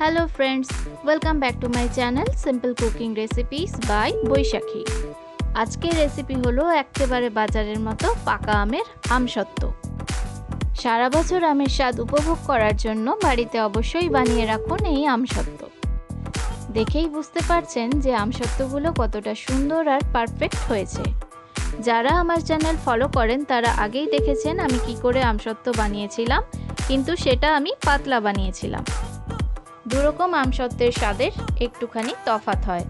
Hello friends, welcome back to my channel simple cooking recipes by Baishakhi. आज के recipe hello एकेबारे बाजारेर मतो पाका आमेर आमसत्तो। सारा बछर आमेर स्वाद उपभोग करार जन्नो बाड़ीते अवश्यई बानिये राखुन एई आमसत्तो। देखेई बुझते पारछेन जे आमसत्तोगुलो कतटा सुंदर आर पारफेक्ट हयेछे। जारा आमार चैनल फलो करेन तारा आगेई देखेछेन आमी कि करे आमसत्तो बानियेछिलाम, किन्तु सेटा आमी पातला बानियेछिलाम। दुरकम आमसत्तेर स्वादेर एकटुखानी तफात हय।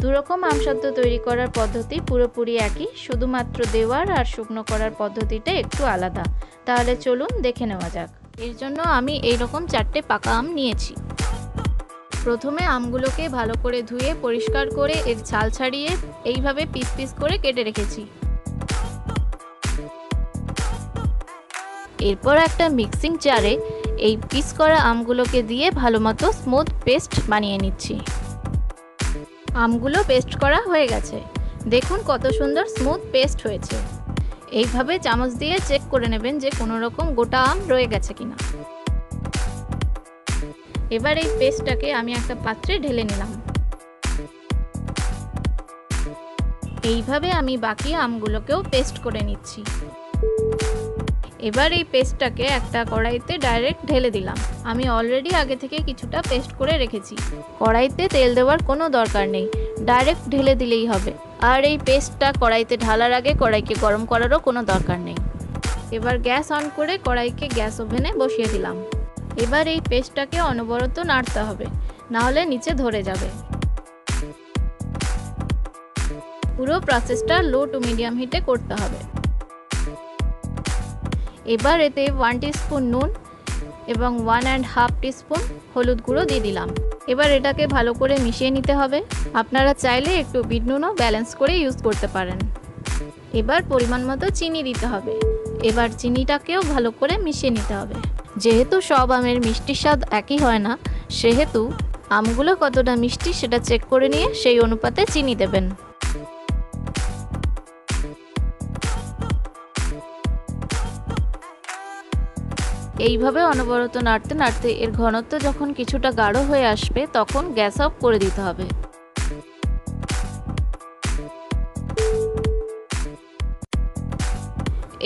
दुरकम आमसत्तो तैरी करार पद्धति पुरोपुरी एकई, शुधुमात्र देवार आर शुकनो करार पद्धतिटा एकटु आलादा। ताहले चलुन देखे नेওয়া যাক। एर जन्य आमी एई रकम चारटे पाका आम नियेछि। प्रथमे आमगुलोके भालो करे धुए परिष्कार करे एर छाल छाड़िये एइभावे पिस पिस करे केटे रेखेछि। एरपर एकटा मिक्सिंग जारे এই পিস করা আমগুলোকে দিয়ে ভালোমতো স্মুথ পেস্ট বানিয়ে নিচ্ছি। আমগুলো পেস্ট করা হয়ে গেছে। দেখুন কত সুন্দর স্মুথ পেস্ট হয়েছে। এইভাবে চামচ দিয়ে চেক করে নেবেন যে কোনো রকম গোটা আম রয়ে গেছে কিনা। এবার এই পেস্টটাকে আমি একটা পাত্রে ঢেলে নিলাম। এইভাবে আমি বাকি আমগুলোকেও পেস্ট করে নিচ্ছি। एबार पेस्टटाके एकटा कड़ाईते डायरेक्ट ढेले दिलाम। आमी अलरेडी आगे थेके किछुटा पेस्ट करे रेखेछि। कड़ाईते तेल देवार कोनो दरकार नेई, डायरेक्ट ढेले दिलेई होबे। आर एई पेस्टटा कड़ाईते ढालार आगे कड़ाईके गरम करारो कोनो दरकार नेई। एबार गैस अन करे कड़ाईके गैस ओभेने बसिए दिलाम। एबार एई पेस्टटाके अनबरत नाड़ते होबे, ना होले नीचे धरे जाबे। पुरो प्रसेसटा लो टू मीडियम हिटे करते होबे। एबार एते 1 टीस्पून नून एबं 1.5 टीस्पून हलुद गुड़ो दिए दिलाम। एबार एटाके भालो करे मिशिए निते होबे। आपनारा चाइले एकटु बीट नुनो बैलेंस करे यूज करते पारेन। एबार परिमाण मतो चीनी दिते होबे। एबार चीनीटाकेओ भालो करे मिशिए निते होबे। जेहेतु सब आमेर मिष्टि स्वाद एकई हय ना, सेहेतु आमगुलो कतटा मिष्टि सेटा चेक करे निये सेई अनुपाते चीनी देबेन। এইভাবে অনবরত নাড়তে নাড়তে এর ঘনত্ব যখন কিছুটা গাঢ় হয়ে আসবে তখন গ্যাস অফ করে দিতে হবে।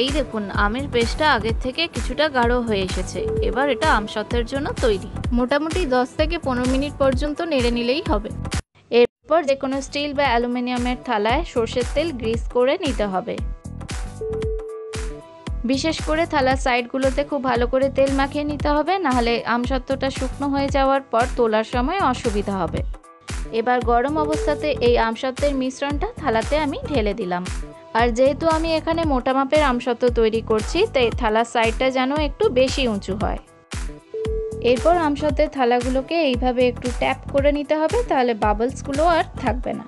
এই দেখুন আমের পেস্টটা আগের থেকে কিছুটা গাঢ় হয়ে এসেছে। এবার এটা আমসত্তের জন্য তৈরি। মোটামুটি 10 থেকে 15 মিনিট পর্যন্ত নেড়ে নিলেই হবে। এরপর যে কোনো স্টিল বা অ্যালুমিনিয়ামের থালায় সরষের তেল গ্রিস করে নিতে হবে। বিশেষ করে থালার সাইডগুলোতে খুব ভালো করে তেল মাখিয়ে নিতে হবে, না হলে আমসত্তোটা শুকনো হয়ে যাওয়ার পর তোলার সময় অসুবিধা হবে। এবার গরম অবস্থাতে এই আমসত্তের মিশ্রণটা থালাতে আমি ঢেলে দিলাম। আর যেহেতু আমি এখানে মোটা মাপের আমসত্তো তৈরি করছি, তাই থালার সাইডটা যেন একটু বেশি উঁচু হয়। এরপর আমসত্তের থালাগুলোকে এইভাবে একটু ট্যাপ করে নিতে হবে, তাহলে বাবলসগুলো আর থাকবে না।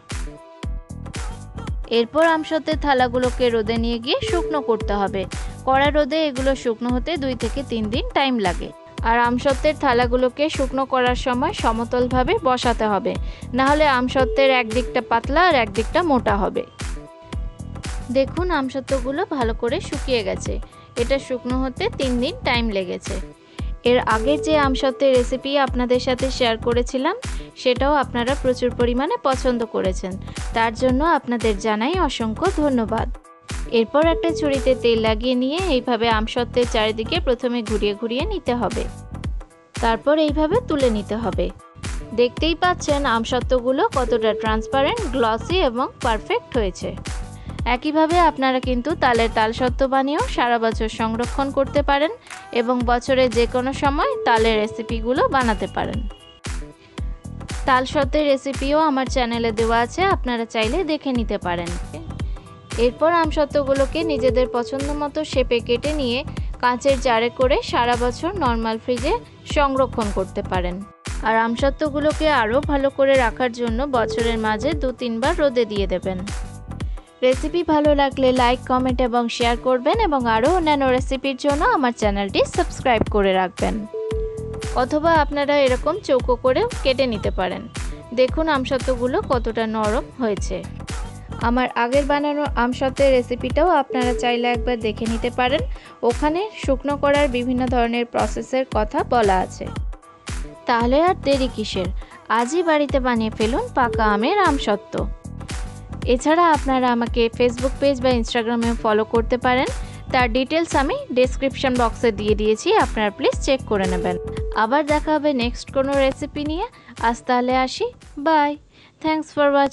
এরপর আমসত্তের থালাগুলোকে রোদে নিয়ে গিয়ে শুকনো করতে হবে। कड़ा रोदे एगुलो शुकनो होते 2 থেকে 3 दिन टाइम लागे। और आमसत्तेर थालागुलोके शुकनो करार समय समतल भावे बसाते होबे, ना होले आमसत्तेर एक दिकटा पातला और एक दिकटा मोटा होबे। देखुन आमसत्तोगुलो भालो करे शुकिये गेछे। एटा शुकनो होते 3 दिन टाइम लेगेछे। एर आगेर जे आमसत्तेर रेसिपि आपनादेर साथे शेयर करेछिलाम सेटाओ आपनारा प्रचुर परिमाणे पछन्द करेछेन, तार जोन्नो आपनादेर जानाई असंख्य धन्यवाद। एरपर एक छुड़ीते तेल लागिए निये एइभावे आमसत्तेर चारिदिके प्रथमे घुरिए घुरिए निते होबे, तारपर एइभावे तुले निते होबे। देखतेई पाच्छेन आमसत्तोगुलो कतटा ट्रांसपारेंट, ग्लसि एबं पारफेक्ट हयेछे। एकइभावे आपनारा किन्तु तालेर तालसत्तो बानिয়েও सारा बछर संरक्षण करते पारेन एबं बछरे जे कोनो समय तालेर रेसिपिगुलो बानाते पारेन। तालसत्तेर रेसिपिও आमार चैनेले देওয়া আছে, আপনারা চাইলে দেখে নিতে পারেন। एरपर आमसत्तोগুলোকে নিজেদের পছন্দ মতো শেপে কেটে নিয়ে কাঁচের জারে করে সারা বছর নরমাল ফ্রিজে সংরক্ষণ করতে পারেন। আর আমসত্তোগুলোকে আরও ভালো করে রাখার জন্য বছরের মাঝে 2-3 বার রোদে দিয়ে দেবেন। রেসিপি ভালো লাগলে লাইক, কমেন্ট এবং শেয়ার করবেন এবং আরও অন্যান্য রেসিপির জন্য আমার চ্যানেলটি সাবস্ক্রাইব করে রাখবেন। অথবা আপনারা এরকম চৌকো করেও কেটে নিতে পারেন। দেখুন আমসত্তোগুলো কতটা নরম হয়েছে। আমার আগের বানানো আমসত্তের রেসিপিটাও আপনারা চাইলে একবার দেখে নিতে পারেন। ওখানে শুকনো করার বিভিন্ন ধরনের প্রসেসের কথা বলা আছে। তাহলে আর দেরি কিসের, আজই বাড়িতে বানিয়ে ফেলুন পাকা আমের আমসত্ত্ব। এছাড়া আপনারা আমাকে ফেসবুক পেজ বা ইনস্টাগ্রামে ফলো করতে পারেন, তার ডিটেলস আমি ডেসক্রিপশন বক্সে দিয়ে দিয়েছি, আপনারা প্লিজ চেক করে নেবেন। আবার দেখা হবে নেক্সট কোনো রেসিপি নিয়ে। আজ তাহলে আসি, বাই, থ্যাঙ্কস ফর ওয়াচিং।